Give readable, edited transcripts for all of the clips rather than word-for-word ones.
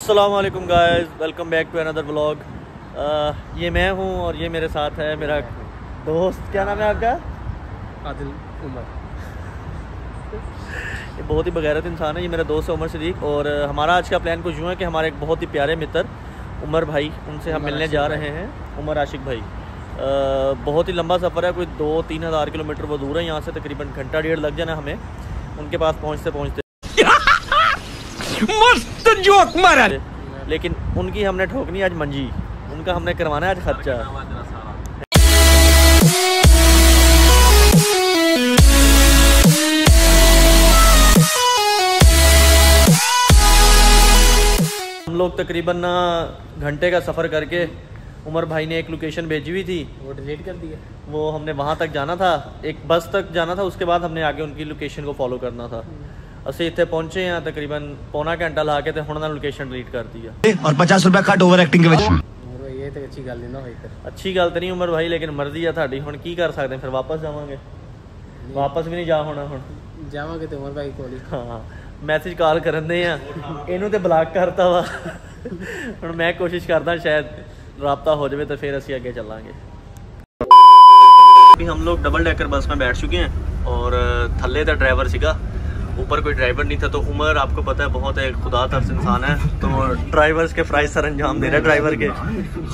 अस्सलाम वालेकुम guys, welcome back to another vlog. ये मैं हूँ और ये मेरे साथ है मेरा दोस्त, क्या नाम है आपका? आदिल उमर। ये बहुत ही बगैरत इंसान है, ये मेरा दोस्त है उमर सिद्दीक। और हमारा आज का प्लान कुछ यूँ है कि हमारे एक बहुत ही प्यारे मित्र उमर भाई, उनसे हम मिलने जा रहे हैं। उमर आशिक भाई, बहुत ही लंबा सफ़र है, कोई 2-3 हज़ार किलोमीटर वो दूर है यहाँ से, तकरीबन घंटा डेढ़ लग जाना हमें उनके पास पहुँचते पहुँचते। मस्त जोक मारा, लेकिन उनकी हमने ठोकनी आज मंजी, उनका हमने करवाना है आज खर्चा। हम लोग तकरीबन ना घंटे का सफ़र करके, उमर भाई ने एक लोकेशन भेजी हुई थी, वो डिलीट कर दिया। वो हमने वहाँ तक जाना था, एक बस तक जाना था, उसके बाद हमने आगे उनकी लोकेशन को फॉलो करना था। असे इतने पहुंचे हैं तकरीबन पौना घंटा ला के, हम लोकेशन डिलीट कर दी है। और 50 रुपए कट ओवर एक्टिंग के वजह से। ये तो अच्छी गल नहीं ना भाई, अच्छी गल तो नहीं उमर भाई, लेकिन मर्जी है ਤੁਹਾਡੀ, ਹੁਣ ਕੀ ਕਰ ਸਕਦੇ। ਫਿਰ वापस ਜਾਵਾਂਗੇ, वापस भी नहीं जा होना। ਹੁਣ ਜਾਵਾਂਗੇ ਤੇ ਉਮਰ ਭਾਈ ਕੋਲ ਹਾਂ ਮੈਸੇਜ ਕਾਲ ਕਰਨ ਦੇ ਆ, ਇਹਨੂੰ ਤੇ ਬਲੌਕ ਕਰਤਾ ਵਾ। ਹੁਣ ਮੈਂ ਕੋਸ਼ਿਸ਼ ਕਰਦਾ ਸ਼ਾਇਦ ਰਾਬਤਾ ਹੋ ਜਾਵੇ ਤੇ ਫਿਰ ਅਸੀਂ ਅੱਗੇ ਚੱਲਾਂਗੇ। अभी हम लोग डबल डेकर बस में बैठ चुके हैं और थल्ले ਦਾ ड्राइवर ਸੀਗਾ, ऊपर कोई ड्राइवर नहीं था। तो उमर आपको पता है बहुत एक खुदा तर्स इंसान है, तो ड्राइवर्स के फ्राइज सर अंजाम दे रहा है ड्राइवर के।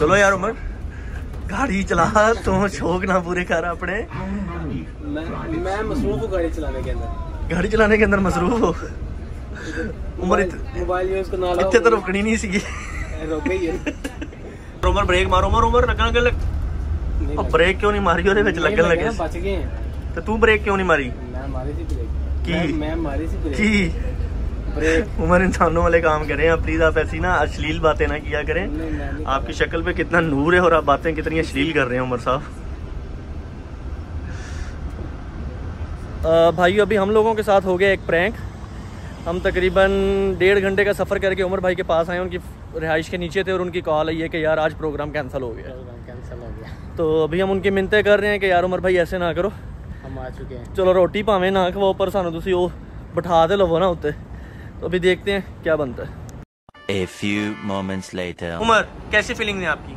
चलो यार उमर, गाड़ी चला, तुम शौक ना पूरे कर अपने। मैं मसरूफ हूँ गाड़ी चलाने के अंदर, गाड़ी चलाने के अंदर मसरूफ हो उमर। इतने तो रुकनी नहीं सी, उमर ब्रेक मारो। उमर उमर लगन लग, ब्रेक क्यों नहीं मारी? और लगन लगे तो तू ब्रेक क्यों नहीं मारी? उमर इंसानों वाले काम करें आप प्लीज, आप ऐसी ना अश्लील बातें ना किया करें। आपकी शक्ल पे कितना नूर है और आप बातें कितनी अश्लील कर रहे हैं उमर साहब। भाई अभी हम लोगों के साथ हो गया एक प्रैंक। हम तकरीबन 1.5 घंटे का सफ़र करके उमर भाई के पास आए, उनकी रिहाइश के नीचे थे और उनकी कॉल आई है कि यार आज प्रोग्राम कैंसिल हो गया। तो अभी हम उनकी मिन्नतें कर रहे हैं कि यार उमर भाई ऐसे ना करो, हम आ चुके हैं, चलो रोटी भावे ना खवाओ पर सानू तुसी ओ बिठा दे लवो ना उत्ते। तो अभी देखते हैं क्या बनता है। A few moments later. Umar कैसी फीलिंग है आपकी?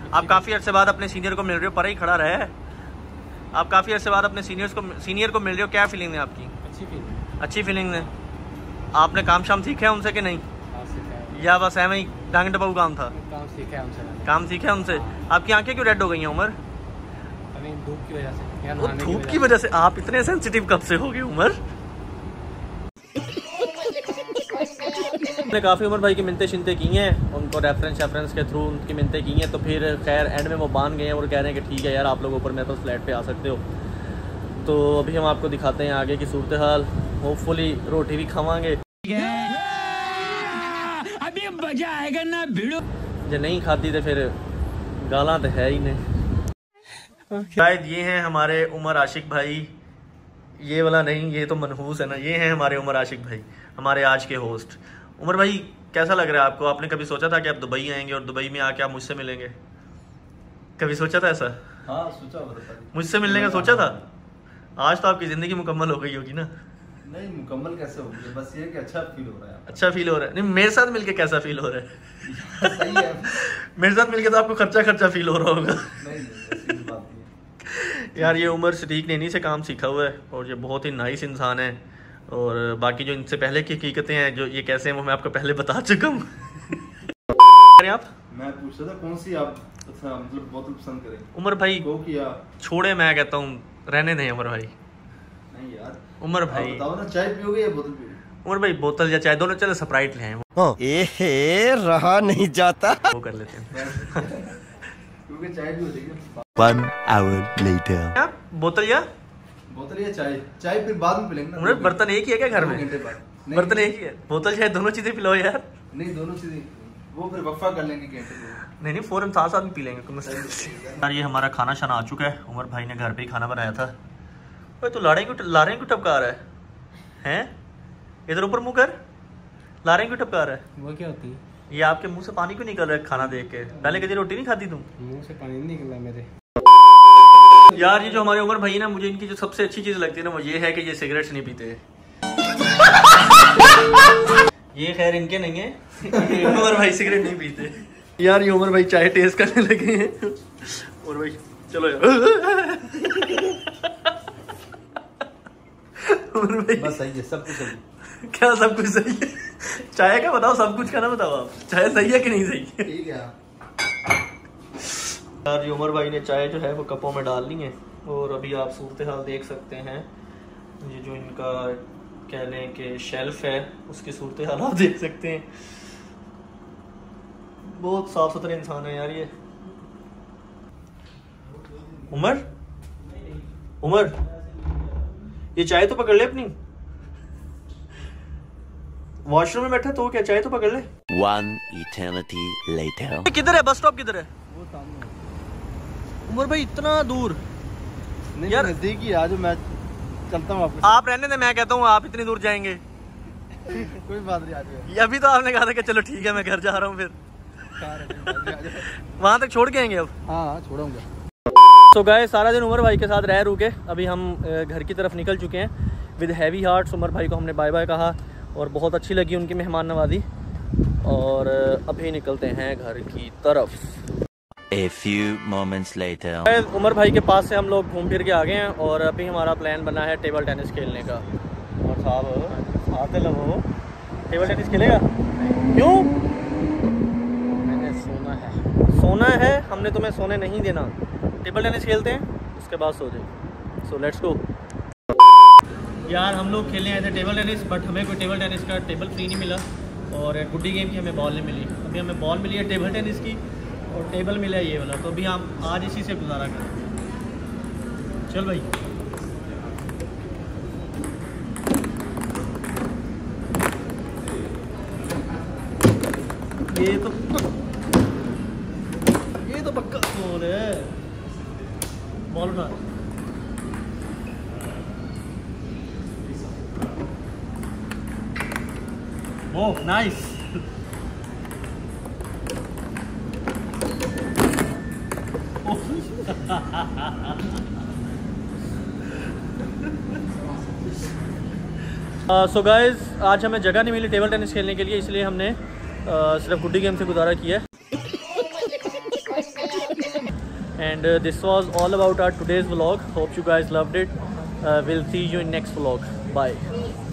आप काफ़ी अरसे बाद अपने सीनियर को मिल रहे हो, पर ही खड़ा रहा है। आप काफ़ी अरसे बाद अपने सीनियर को मिल रहे हो, क्या फीलिंग है आपकी? अच्छी फीलिंग, अच्छी फीलिंग है। आपने काम शाम सीखा है उनसे कि नहीं, या बस एवं ही डांग डबाऊ काम था? काम सीखा है उनसे। आपकी आँखें क्यों रेड हो गई हैं उमर? धूप की वजह से। यार धूप की वजह से आप इतने सेंसिटिव कब से हो गए उमर? मैंने काफ़ी उमर भाई की मिन्नतें शिनते की हैं, उनको रेफरेंस के थ्रू उनकी मिन्नतें की हैं। तो फिर खैर एंड में वो मान गए हैं और कह रहे हैं कि ठीक है यार आप लोग ऊपर मेरे पास फ्लैट पे आ सकते हो। तो अभी हम आपको दिखाते हैं आगे की सूरत हाल, होपफुली रोटी भी खावांगे। अभी मजा आएगा ना भिड़ो, जो नहीं खाती तो फिर गाला तो है ही नहीं। शायद ये हैं हमारे उमर आशिक भाई, ये वाला नहीं, ये तो मनहूस है ना। ये हैं हमारे उमर आशिक भाई, हमारे आज के होस्ट। उमर भाई कैसा लग रहा है आपको? आपने कभी सोचा था कि आप दुबई आएंगे और दुबई में आके आप मुझसे मिलेंगे? कभी सोचा था ऐसा? हाँ सोचा, मुझसे मिलने का सोचा था। आज तो आपकी ज़िंदगी मुकम्मल हो गई होगी ना? नहीं मुकम्मल कैसे होगी, बस ये कि अच्छा फील हो रहा है। अच्छा फील हो रहा है? नहीं मेरे साथ मिलके कैसा फील हो रहा है? सही है, मेरे साथ मिलके तो आपको खर्चा फील हो रहा होगा। यार ये उमर सिद्दीक ने इन्हीं से काम सीखा हुआ है और ये बहुत ही नाइस इंसान है। और बाकी जो इनसे पहले की हकीकतें हैं, जो ये कैसे हैं, वो मैं आपको पहले बता चुका हूँ। आप मैं पूछ रहा था कौन सी आप मतलब बहुत पसंद करें उमर भाई को किया? छोड़े, मैं कहता हूँ रहने दें उमर भाई। नहीं यार उमर भाई बताओ ना, चाय पियोगे या बोतल पियोगे? उमर भाई बोतल या चाय, दोनों। चलो स्प्राइट ले आए, रहा नहीं जाता, वो कर लेते हैं। बोतल या चाय फिर बाद में पिलेंगे ना। बर्तन एक ही है क्या घर में? बर्तन एक ही है, बोतल चाय दोनों चीजें पिलाओ यार। नहीं दोनों चीजें वो फिर वफ़ा कर लेंगे। नहीं फौरन साथ में पी लेंगे। ये हमारा खाना शाना आ चुका है, उमर भाई ने घर पे ही खाना बनाया था। भाई तो लारे क्यों टपका रहा है? इधर ऊपर मुँह कर, लारे क्यों टपका रहा है? वो क्या होती है? ये आपके मुंह से पानी क्यों निकल रहा है खाना देख के? पहले कभी रोटी नहीं खाती तुम? मुंह से पानी नहीं निकल रहा मेरे। यार ये जो हमारे उमर भाई ना, मुझे इनकी जो सबसे अच्छी चीज लगती है ना, वो ये है कि ये सिगरेट नहीं पीते। ये खैर इनके नहीं है, उमर भाई सिगरेट नहीं पीते यार। ये उमर भाई चाय टेस्ट करने लगे हैं। और भाई चलो यार भाई बस सही है, सब कुछ सही है। क्या सब कुछ सही है? चाय का बताओ, सब कुछ का ना बताओ। आप चाय सही है कि नहीं सही है? ठीक है यार, ये उमर भाई ने चाय जो है वो कपों में डालनी है। और अभी आप सूरत हाल देख सकते हैं, ये जो इनका कह लें कि शेल्फ है उसकी सूरत हाल आप देख सकते हैं। बहुत साफ सुथरे इंसान है यार ये। उमर, उमर ये चाय तो पकड़ ले अपनी। वॉशरूम में बैठा तो क्या, चाय तो पकड़ ले। One eternity later. किधर है बस स्टॉप? किधर है? वो सामने है। उमर भाई इतना दूर नहीं यार, नजदीक ही आज मैं चलता हूँ आपके साथ। आप रहने दे, मैं कहता हूँ आप इतनी दूर जाएंगे। कोई बात नहीं, आ जाओ। अभी तो आपने कहा था कि चलो ठीक है मैं घर जा रहा हूँ, फिर वहाँ तक छोड़ के आएंगे अब। हाँ छोड़ूंगा। तो गए सारा दिन उमर भाई के साथ रह रुके, अभी हम घर की तरफ निकल चुके हैं विद हैवी हार्ट्स। उमर भाई को हमने बाय बाय कहा और बहुत अच्छी लगी उनकी मेहमान नवाजी, और अभी निकलते हैं घर की तरफ। A few moments later. Umar भाई के पास से हम लोग घूम फिर के आ गए हैं और अभी हमारा प्लान बना है टेबल टेनिस खेलने का। और साहब आते लगो, टेबल टेनिस खेलेगा? क्यों? मैंने सोना है। सोना है? हमने तुम्हें सोने नहीं देना। टेबल टेनिस खेलते हैं, उसके बाद सो जाए। So let's go. यार हम लोग खेलने आए थे टेबल टेनिस, बट हमें कोई टेबल टेनिस का टेबल फ्री नहीं मिला और गुड्डी गेम की हमें बॉल नहीं मिली। अभी हमें बॉल मिली है टेबल टेनिस की और टेबल मिला ये वाला, तो अभी हम आज इसी से गुजारा करें। चल भाई ये तो पक्का बॉल है। बॉल उठा, ओह नाइस। सो गाइज आज हमें जगह नहीं मिली टेबल टेनिस खेलने के लिए, इसलिए हमने सिर्फ गुड्डी गेम से गुजारा किया है। And this was all about our today's vlog. Hope you guys loved it. Will see you in next vlog. Bye.